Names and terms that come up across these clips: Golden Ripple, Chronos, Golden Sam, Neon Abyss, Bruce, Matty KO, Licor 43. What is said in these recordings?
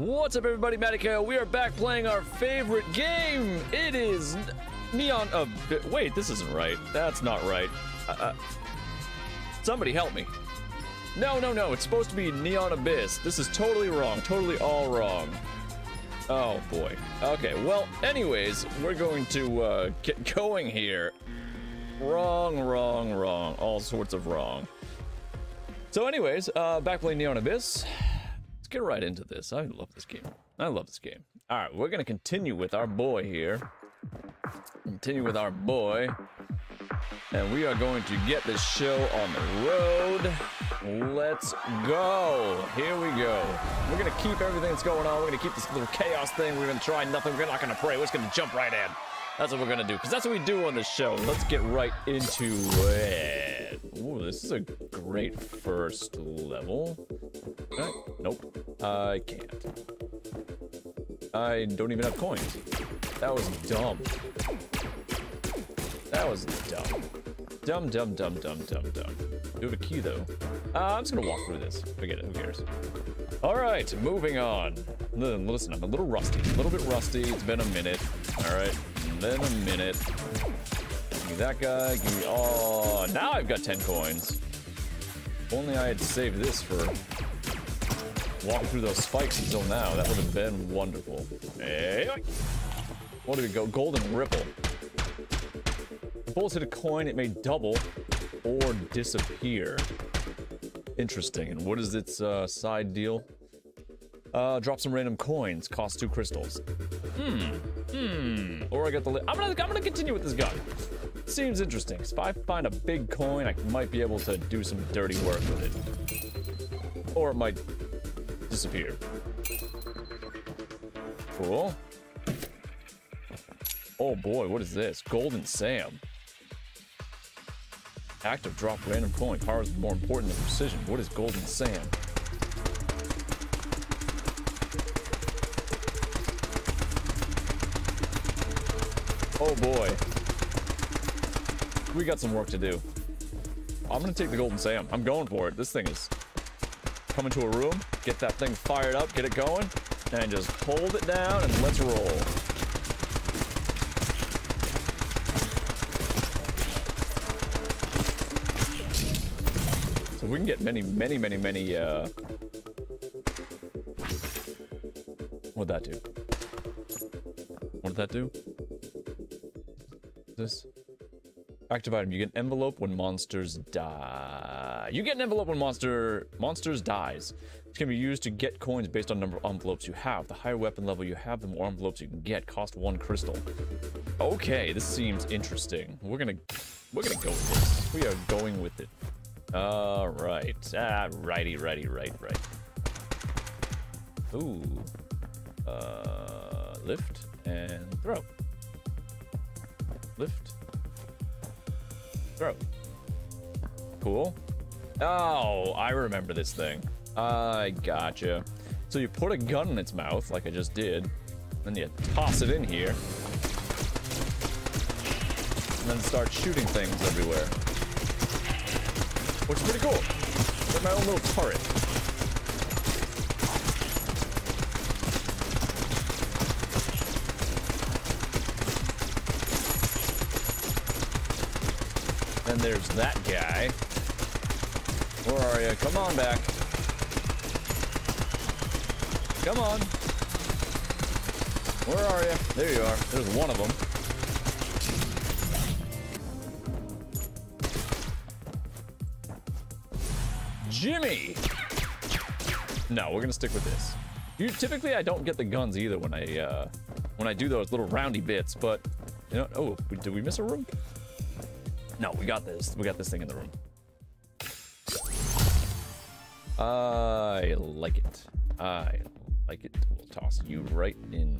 What's up, everybody? Matty KO. We are back playing our favorite game. It is Neon Abyss. Wait, this isn't right. That's not right. Somebody help me. No. It's supposed to be Neon Abyss. This is totally wrong. Totally all wrong. Oh, boy. Okay, well, anyways, we're going to get going here. Wrong. All sorts of wrong. So anyways, back playing Neon Abyss. Let's get right into this. I love this game. All right, we're going to continue with our boy here. And we are going to get this show on the road. Let's go. Here we go. We're going to keep everything that's going on. We're going to keep this little chaos thing. We're going to try nothing. We're not going to pray. We're just going to jump right in. That's what we're going to do, because that's what we do on this show. Let's get right into it. Ooh, this is a great first level. Nope. I can't. I don't even have coins. That was dumb. Dumb. Do have a key, though. I'm just going to walk through this. Forget it. Who cares? All right, moving on. Listen, I'm a little rusty. It's been a minute. All right. Give me that guy. Give me... Oh, now I've got 10 coins. If only I had saved this for walking through those spikes until now. That would have been wonderful. Hey! What do we go? Golden Ripple. Bullets hit a coin, it may double or disappear. Interesting. And what is its side deal? Drop some random coins. Cost 2 crystals. Or I got the... I'm gonna continue with this gun. Seems interesting. If I find a big coin, I might be able to do some dirty work with it. Or it might disappear. Cool. Oh boy, what is this? Golden Sam. Active drop random coin. Power is more important than precision. What is Golden Sam? Oh boy. We got some work to do. I'm gonna take the Golden Sam. I'm going for it. This thing is coming to a room. Get that thing fired up, get it going, and just hold it down and let's roll. We can get many. What'd that do? This active item. You get an envelope when monsters die. Monsters dies. It can be used to get coins based on number of envelopes you have. The higher weapon level you have, the more envelopes you can get. Cost 1 crystal. Okay, this seems interesting. We're gonna go with this. We are going with it. All right. Righty. Ooh. Lift and throw. Lift. Throw. Cool. Oh, I remember this thing. I gotcha. So you put a gun in its mouth, like I just did, then you toss it in here, and then start shooting things everywhere. Which is pretty cool. Got my own little turret. And there's that guy. Where are you? Come on back. Come on. Where are you? There you are. There's one of them. Jimmy! No, we're gonna stick with this. Typically, I don't get the guns either when I do those little roundy bits, but you know. Oh, did we miss a room? No, we got this. We got this thing in the room. I like it. We'll toss you right in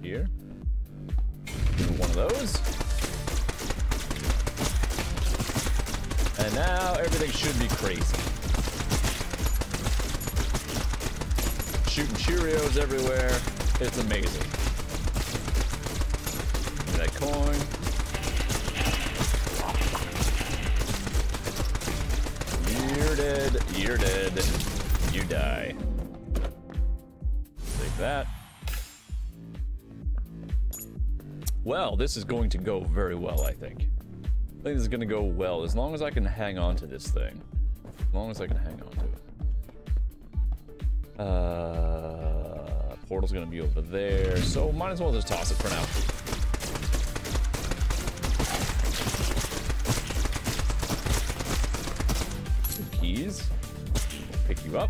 here. Do one of those. And now everything should be crazy. Shooting Cheerios everywhere. It's amazing. Give me that coin. You're dead. You die. that. Well, this is going to go very well, I think. I think this is going to go well, as long as I can hang on to this thing. As long as I can hang on to it. Portal's going to be over there, so might as well just toss it for now. Keys. We'll pick you up.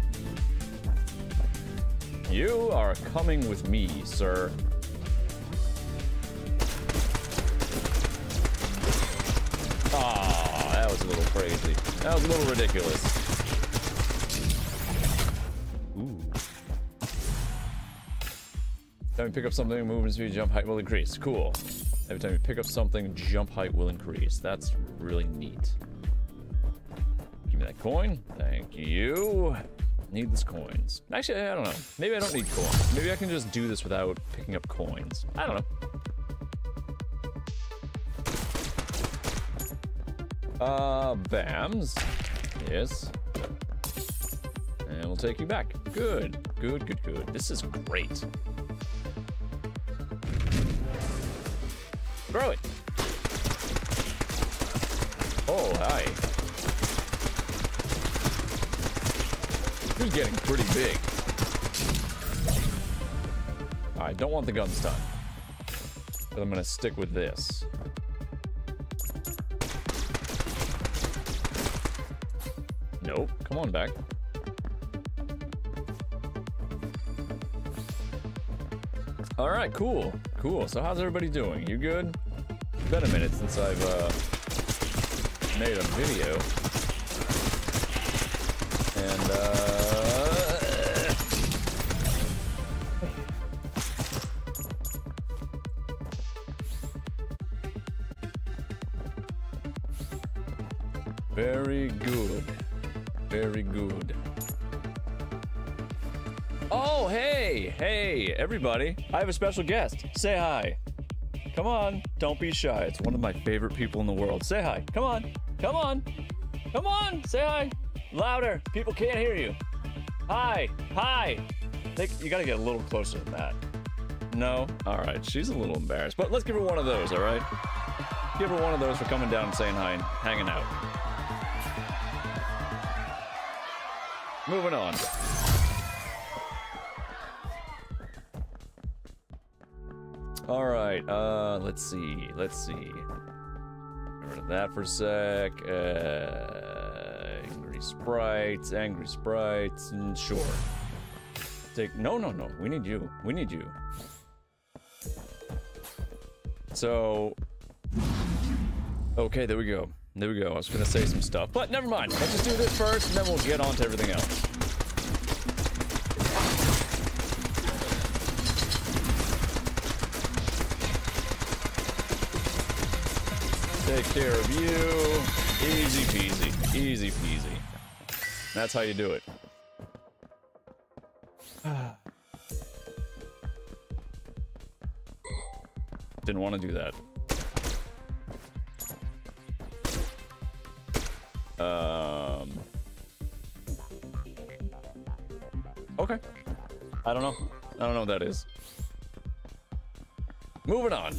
You are coming with me, sir. Ah, that was a little crazy. That was a little ridiculous. Ooh. Every time you pick up something, movement speed, jump height will increase. Cool. Every time you pick up something, jump height will increase. That's really neat. Give me that coin. Thank you. Need these coins. Actually, I don't know. Maybe I don't need coins. Maybe I can just do this without picking up coins. I don't know. Bams. Yes. And we'll take you back. Good. Good, good, good. This is great. Throw it. Oh, hi. Who's getting pretty big. I don't want the gun stun, but I'm gonna stick with this. Nope, come on back. All right, cool, cool. So how's everybody doing? You good? It's been a minute since I've made a video. And, very good. Very good. Oh, hey! Hey, everybody. I have a special guest. Say hi. Come on. Don't be shy. It's one of my favorite people in the world. Say hi. Come on. Come on. Come on. Say hi. Louder! People can't hear you. Hi! Hi! I think you gotta get a little closer than that. No? Alright, she's a little embarrassed, but let's give her one of those, alright? Give her one of those for coming down and saying hi and hanging out. Moving on. Alright, let's see. Let's see. Get rid of that for a sec. Angry sprites, and sure. Take no. We need you. We need you. So, okay, there we go. There we go. I was gonna say some stuff, but never mind. Let's just do this first, and then we'll get on to everything else. Take care of you. Easy peasy. Easy peasy. That's how you do it. Didn't want to do that. Okay. I don't know. I don't know what that is. Moving on.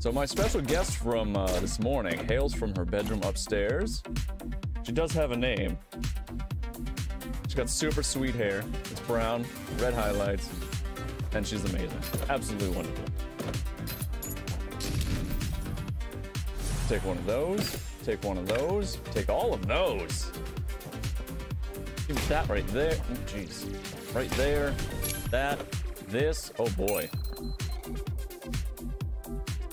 So my special guest from this morning hails from her bedroom upstairs. She does have a name. She's got super sweet hair. It's brown, red highlights, and she's amazing. Absolutely wonderful. Take one of those. Take one of those. Take all of those. Give me that right there. Oh, jeez. Right there. That. This. Oh, boy.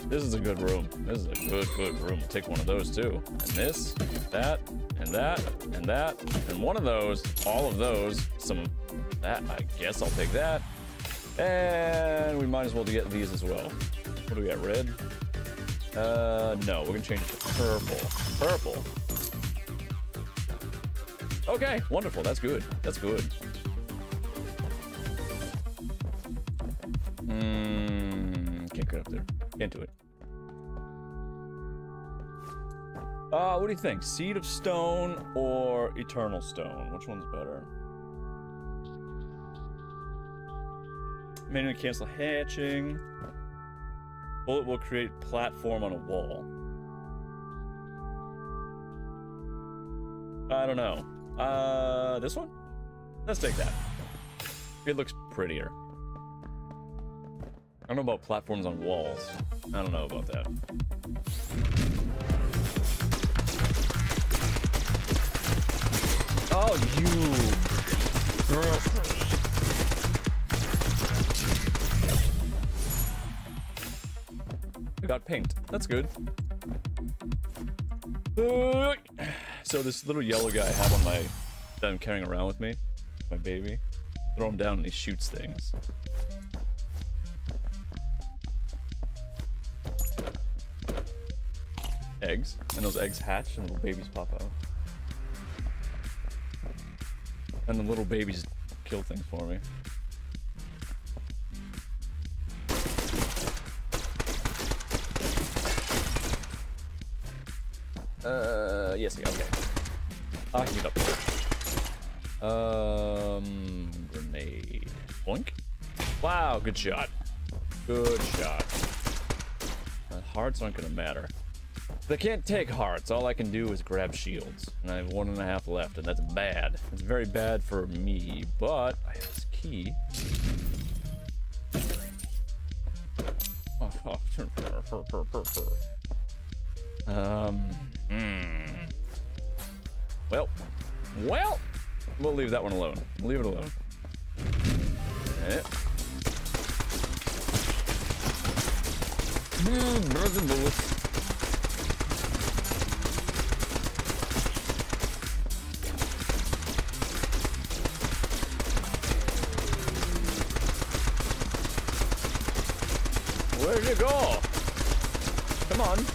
This is a good room. This is a good, good room. Take one of those, too. And this, that, and that, and that, and one of those, all of those, some of that. I guess I'll take that. And we might as well get these as well. What do we got, red? No, we're going to change it to purple. Purple. Okay, wonderful. That's good. That's good. Can't get up there. Can't do it. What do you think? Seed of Stone or Eternal Stone? Which one's better? Manually cancel hatching. Bullet will create platform on a wall. I don't know. This one? Let's take that. It looks prettier. I don't know about platforms on walls. I don't know about that. Oh, you girl. We got pinged. That's good. So this little yellow guy I have on my that I'm carrying around with me, my baby. Throw him down and he shoots things. Eggs, and those eggs hatch and little babies pop out. And the little babies kill things for me. Yes, yeah, okay. I can get up here. Grenade. Boink. Wow, good shot. Good shot. Hearts aren't gonna matter. They can't take hearts. All I can do is grab shields. And I have 1.5 left, and that's bad. It's very bad for me, but I have this key. Well, we'll leave that one alone. We'll leave it alone. Yeah. Birds and bullets. Where'd you go? Come on.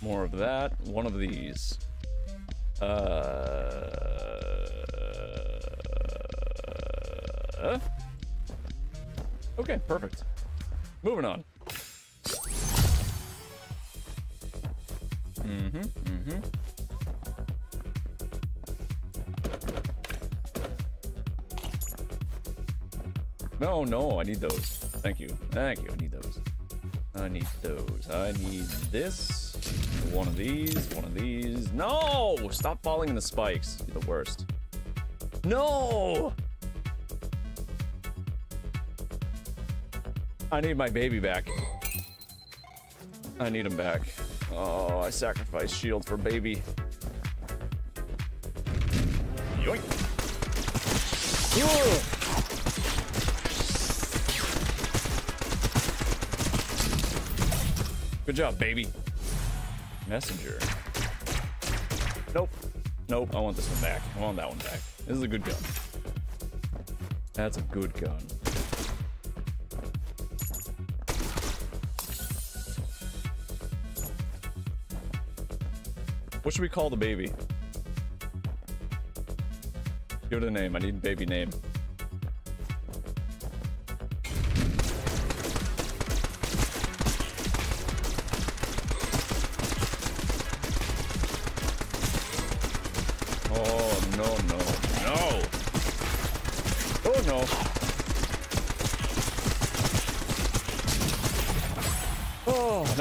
More of that. One of these. Okay, perfect. Moving on. No, no, I need those. Thank you. Thank you. I need those. I need those. I need this. One of these. One of these. No! Stop falling in the spikes. You're the worst. No! I need my baby back. I need him back. Oh, I sacrificed shield for baby. Yoink. Whoa! Good job, baby. Messenger. Nope. Nope, I want this one back. I want that one back. This is a good gun. That's a good gun. What should we call the baby? Give it a name. I need a baby name.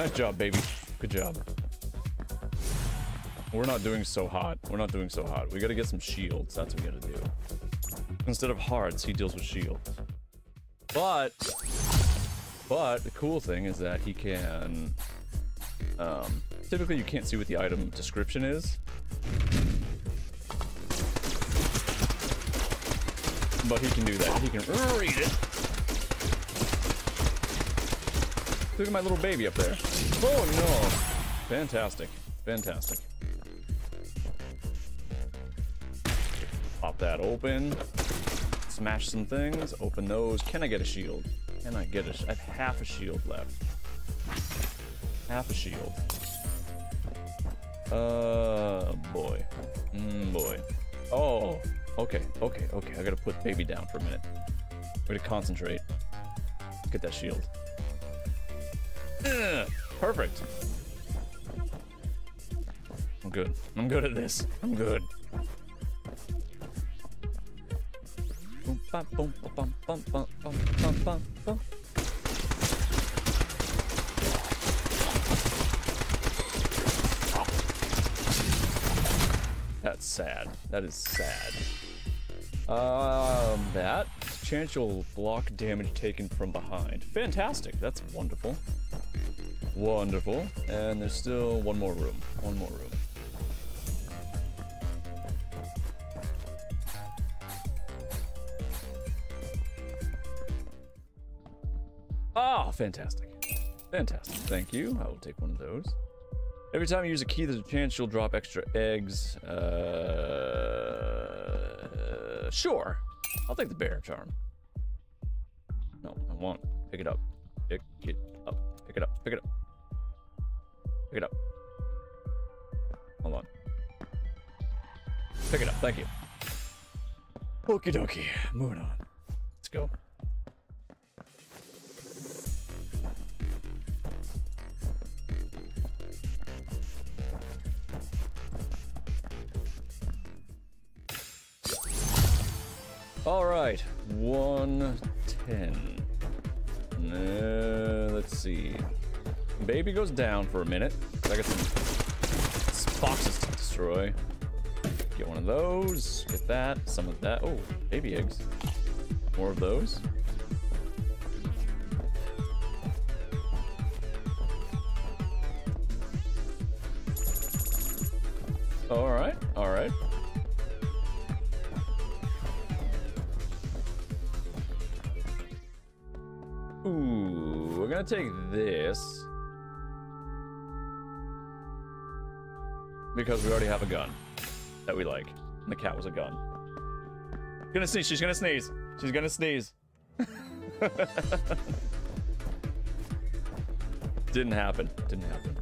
Good job, baby. Good job. We're not doing so hot. We're not doing so hot. We gotta get some shields. That's what we gotta do. Instead of hearts, he deals with shields. But the cool thing is that he can... typically, you can't see what the item description is. But he can do that. He can read it. Look at my little baby up there. Oh no! Fantastic. Fantastic. Pop that open. Smash some things. Open those. Can I get a shield? Can I get a... I have half a shield left. Half a shield. Boy. Boy. Oh. Okay. Okay. Okay. I gotta put baby down for a minute. We're gonna concentrate. Get that shield. Ugh, perfect. I'm good. I'm good at this. I'm good. That's sad. That is sad. That chance you'll block damage taken from behind. Fantastic. That's wonderful. Wonderful. And there's still one more room. One more room. Ah, fantastic. Fantastic. Thank you. I will take one of those. Every time you use a key, there's a chance you'll drop extra eggs. Sure. I'll take the bear charm. No, I won't. Pick it up. Pick it up. Pick it up. Pick it up. Pick it up. Hold on. Pick it up. Thank you. Okie dokie. Moving on. Let's go. All right, 110. Let's see. Baby goes down for a minute. I got some boxes to destroy. Get one of those. Get that. Some of that. Oh, baby eggs. More of those. All right. All right. Ooh, we're gonna take this because we already have a gun that we like. And the cat was a gun. Gonna sneeze. She's gonna sneeze. She's gonna sneeze. Didn't happen. Didn't happen.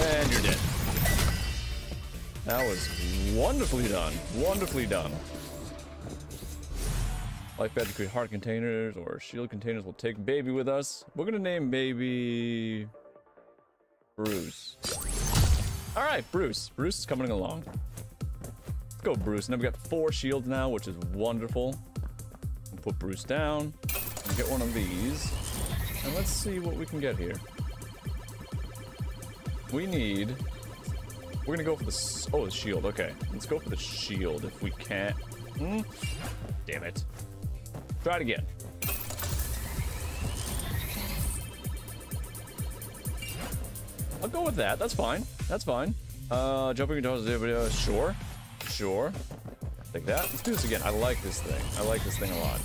And you're dead. That was wonderfully done. Wonderfully done. Life badge to create heart containers or shield containers. We'll take baby with us. We're gonna name baby Bruce. All right, Bruce. Bruce is coming along. Let's go, Bruce. Now we got 4 shields now, which is wonderful. We'll put Bruce down. We'll get one of these, and let's see what we can get here. We need... We're gonna go for the... Oh, the shield. Okay. Let's go for the shield if we can't... Hmm? Damn it. Try it again. I'll go with that. That's fine. That's fine. Jumping towards the video. Sure. Sure. Like that. Let's do this again. I like this thing. I like this thing a lot.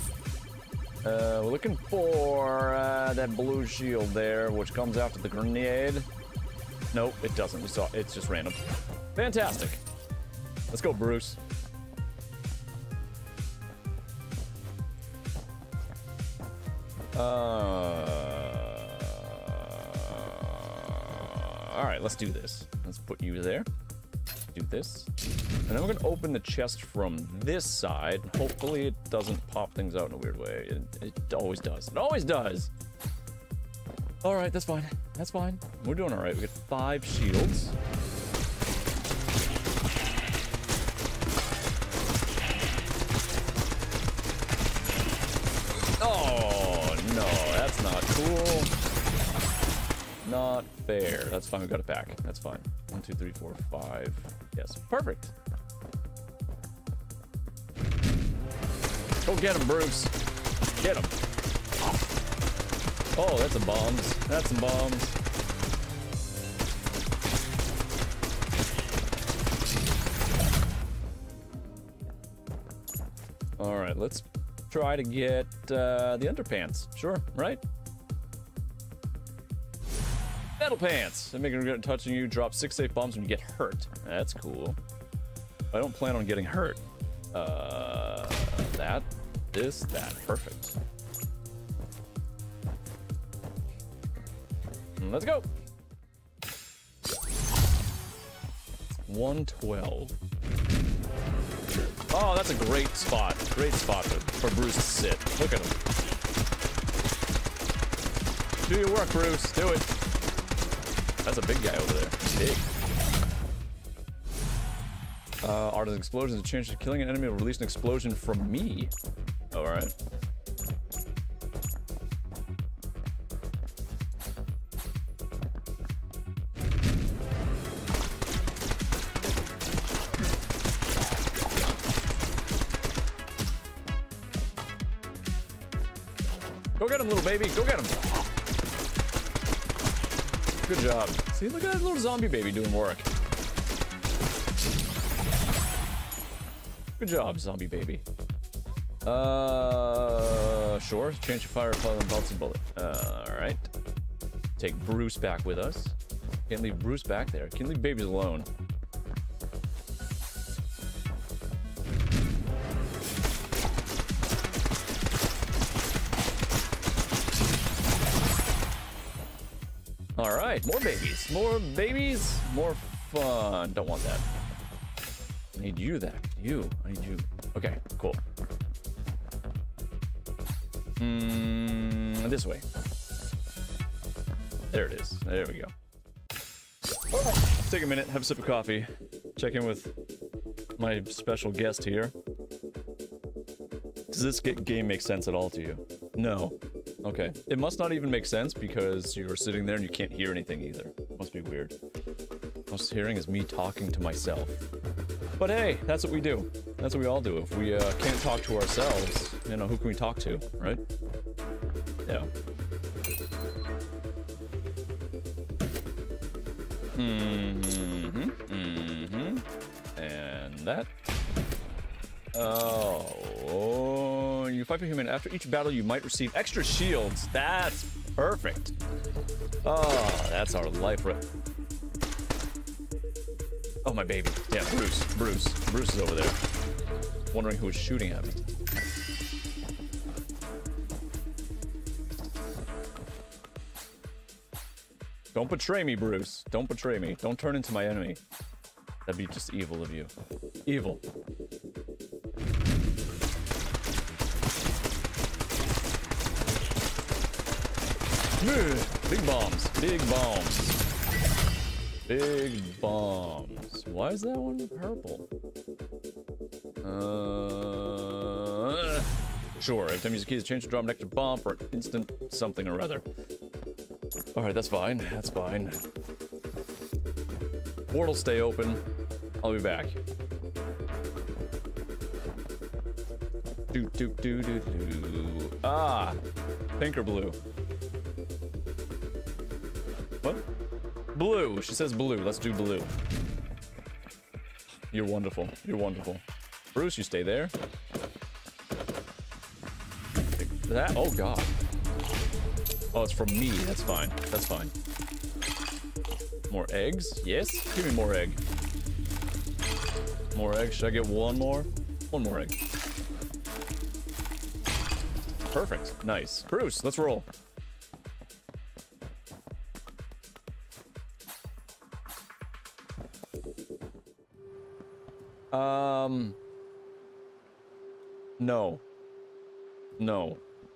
We're looking for that blue shield there, which comes after the grenade. Nope, it doesn't. We saw it's just random. Fantastic. Let's go, Bruce. All right, let's do this. Let's put you there. Do this. And then we're gonna open the chest from this side. Hopefully it doesn't pop things out in a weird way. It always does. It always does. All right, that's fine. That's fine. We're doing all right. We got 5 shields. Oh, no. That's not cool. Not fair. That's fine. We got it back. That's fine. 1, 2, 3, 4, 5. Yes. Perfect. Go get him, Bruce. Get him. Oh, that's some bombs. That's some bombs. All right, let's try to get the underpants. Sure, right? Metal pants. They make it regret touching you. Drop 6 safe bombs when you get hurt. That's cool. I don't plan on getting hurt. That, this, that. Perfect. Let's go. 112. Oh, that's a great spot. Great spot for Bruce to sit. Look at him. Do your work, Bruce. Do it. That's a big guy over there. Big. Artisan explosions. A chance of killing an enemy will release an explosion from me. All right. Go get him, little baby. Go get him. Good job. See, look at that little zombie baby doing work. Good job, zombie baby. Sure. Change of fire, repellent, bolts, and bullet. All right. Take Bruce back with us. Can't leave Bruce back there. Can't leave babies alone. All right, more babies, more babies, more fun. Don't want that. I need you there. You, I need you. Okay, cool. This way. There it is. There we go. Take a minute, have a sip of coffee, check in with my special guest here. Does this game make sense at all to you? No. Okay. It must not even make sense because you're sitting there and you can't hear anything either. Must be weird. Most hearing is me talking to myself. But hey, that's what we do. That's what we all do. If we can't talk to ourselves, you know, who can we talk to, right? Yeah. And that. Oh, you fight for human. After each battle, you might receive extra shields. That's perfect. Oh, that's our life. Oh, my baby. Yeah, Bruce. Bruce is over there. Wondering who is shooting at me. Don't betray me, Bruce. Don't betray me. Don't turn into my enemy. That'd be just evil of you. Evil. Big bombs. Big bombs. Why is that one purple? Sure. Every time you use a key to change to drop an extra bomb for an instant something or other. Alright, that's fine. That's fine. Portal stay open. I'll be back. Ah! Pink or blue? What? Blue! She says blue. Let's do blue. You're wonderful. You're wonderful. Bruce, you stay there. That? Oh, God. Oh, it's from me. That's fine. That's fine. More eggs? Yes? Give me more egg. More eggs. Should I get one more? One more egg. Perfect. Nice. Bruce, let's roll.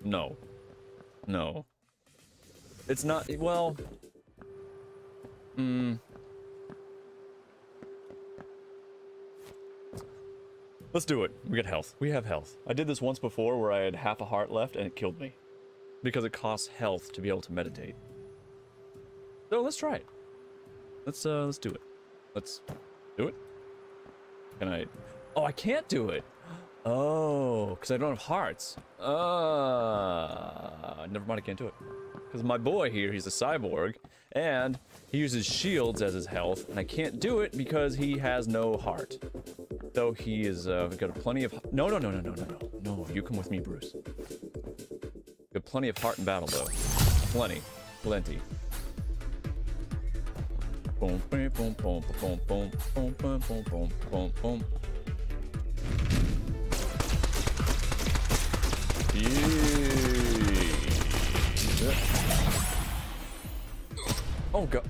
No. It's not, well, Let's do it. We got health. We have health. I did this once before where I had half a heart left and it killed me because it costs health to be able to meditate. So let's try it. Let's do it. Let's do it. Can I? Oh, I can't do it. Oh, because I don't have hearts. Never mind, I can't do it. Because my boy here, he's a cyborg, and he uses shields as his health, and I can't do it because he has no heart. Though he is, we've got plenty of... No, you come with me, Bruce. We've got plenty of heart in battle, though. Plenty. Boom, boom, boom, boom, boom, boom, boom, boom, boom, boom, boom, boom. Oh, God.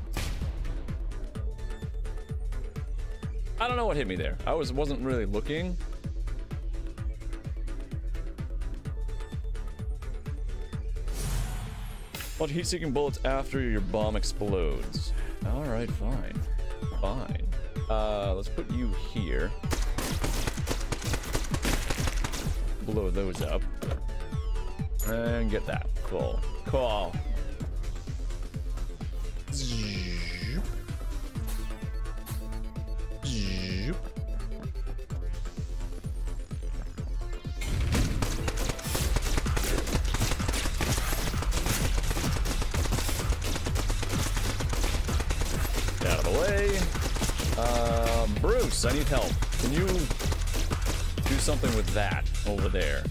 I don't know what hit me there. I wasn't really looking. Launch heat-seeking bullets after your bomb explodes. All right, fine, fine. Let's put you here. Blow those up and get that. Cool, cool. Zoop. Zoop. Get out of the way. Bruce, I need help. Can you do something with that over there?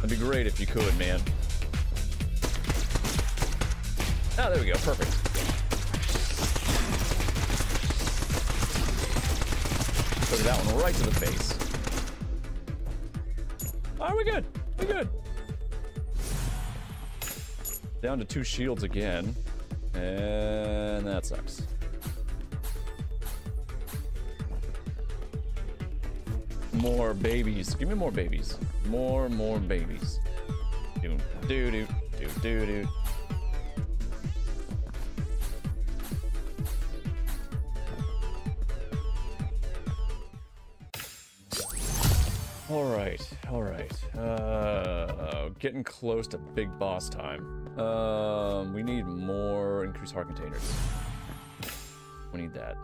That'd be great if you could, man. Oh, there we go. Perfect. Took that one right to the face. Oh, we're good. We're good. Down to 2 shields again. And that sucks. More babies. Give me more babies. More babies. Do, do, do, do, do, do. All right. Getting close to big boss time. We need more increased heart containers. We need that.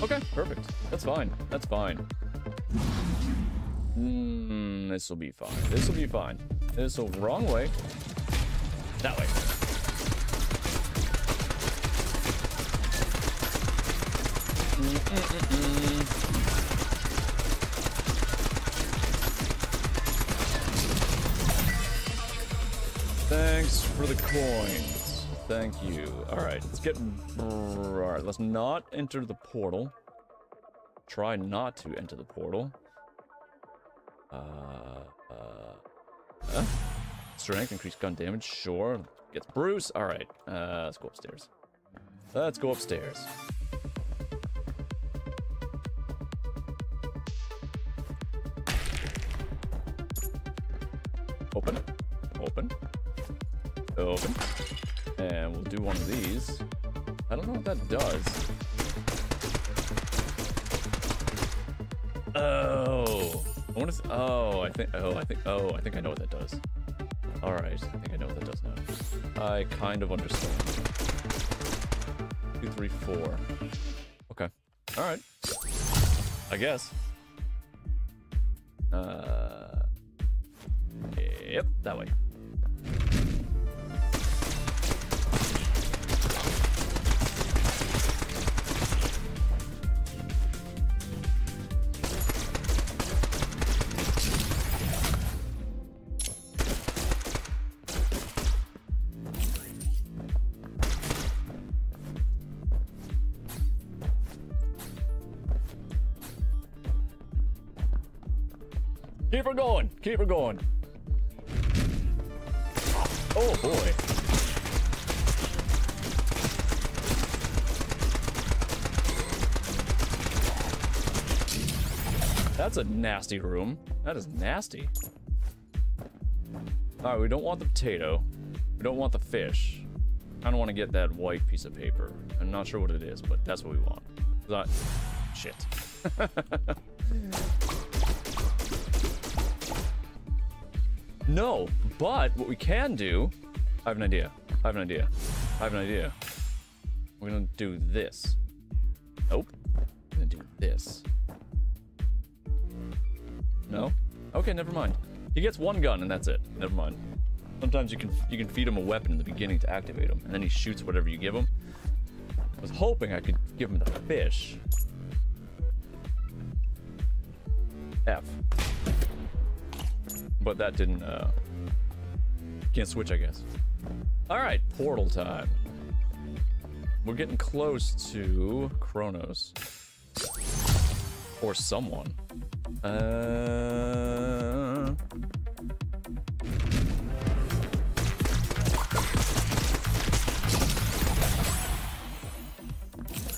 Okay, perfect. That's fine. That's fine. This will be fine. This will be fine. This will wrong way. That way. Thanks for the coin. Thank you. All right, let's get... All right, let's not enter the portal. Try not to enter the portal. Strength, increased gun damage, sure. Gets Bruce. All right, let's go upstairs. Let's go upstairs. Open, open, open. And we'll do one of these. I don't know what that does. Oh, I want to. Oh, I think I know what that does. All right, I think I know what that does now. I kind of understand. 2, 3, 4. Okay. All right. I guess. Yep, that way. Keep her going. Keep her going. Oh, boy. That's a nasty room. That is nasty. All right, we don't want the potato. We don't want the fish. I don't want to get that white piece of paper. I'm not sure what it is, but that's what we want. Shit. No, but what we can do, I have an idea. We're gonna do this. Nope. We're gonna do this. No? Okay, never mind. He gets one gun and that's it. Never mind. Sometimes you can feed him a weapon in the beginning to activate him, and then he shoots whatever you give him. I was hoping I could give him the fish. F. But that didn't, can't switch, I guess. All right, portal time. We're getting close to Chronos. Or someone.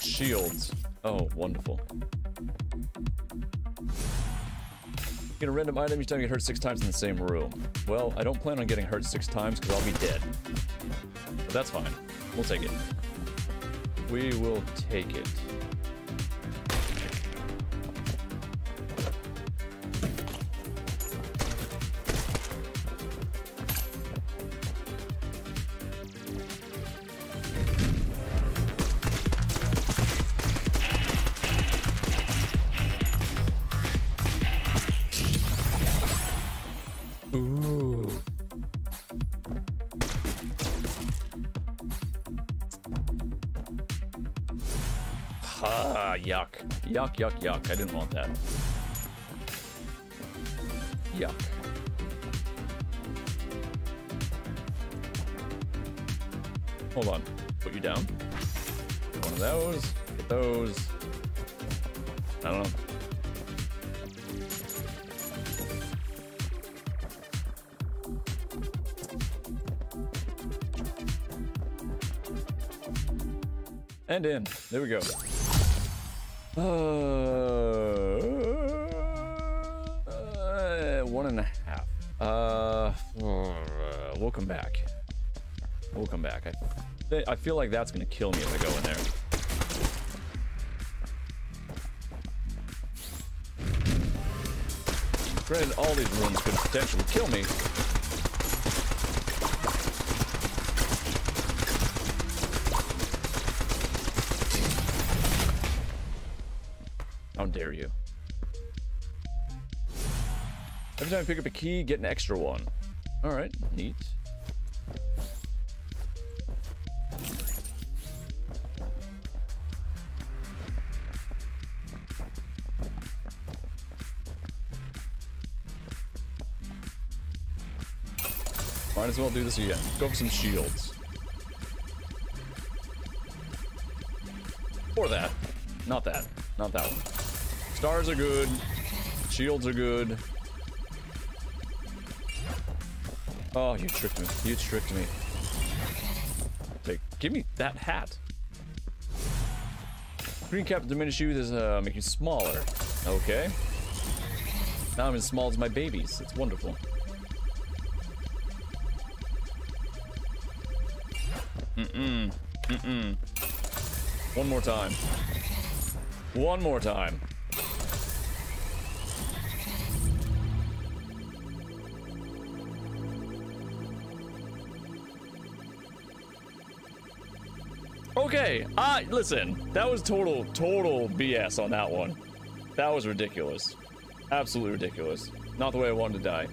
Shields. Oh, wonderful. Get a random item each time you get hurt 6 times in the same room. Well, I don't plan on getting hurt 6 times because I'll be dead. But that's fine. We'll take it. We will take it. Yuck, yuck, yuck. I didn't want that. Yuck. Hold on. Put you down. Get one of those. Get those. I don't know. And in. There we go. One and a half. We'll come back. We'll come back. I feel like that's gonna kill me if I go in there. Granted, all these rooms could potentially kill me. How dare you? Every time I pick up a key, get an extra one. All right, neat. Might as well do this again. Go for some shields. Or that. Not that. Not that one. Stars are good. Shields are good. Oh, you tricked me. You tricked me. Take, give me that hat. Green cap diminish you. This make you smaller. Okay. Now I'm as small as my babies. It's wonderful. Mm-mm. Mm-mm. One more time. One more time. Okay, listen, that was total BS on that one. That was ridiculous. Absolutely ridiculous. Not the way I wanted to die.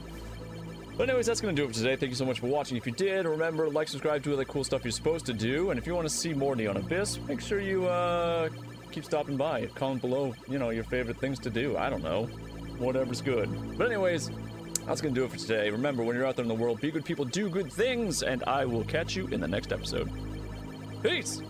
But anyways, that's going to do it for today. Thank you so much for watching. If you did, remember, like, subscribe, do all the cool stuff you're supposed to do. And if you want to see more Neon Abyss, make sure you keep stopping by. Comment below, you know, your favorite things to do. I don't know. Whatever's good. But anyways, that's going to do it for today. Remember, when you're out there in the world, be good people, do good things, and I will catch you in the next episode. Peace!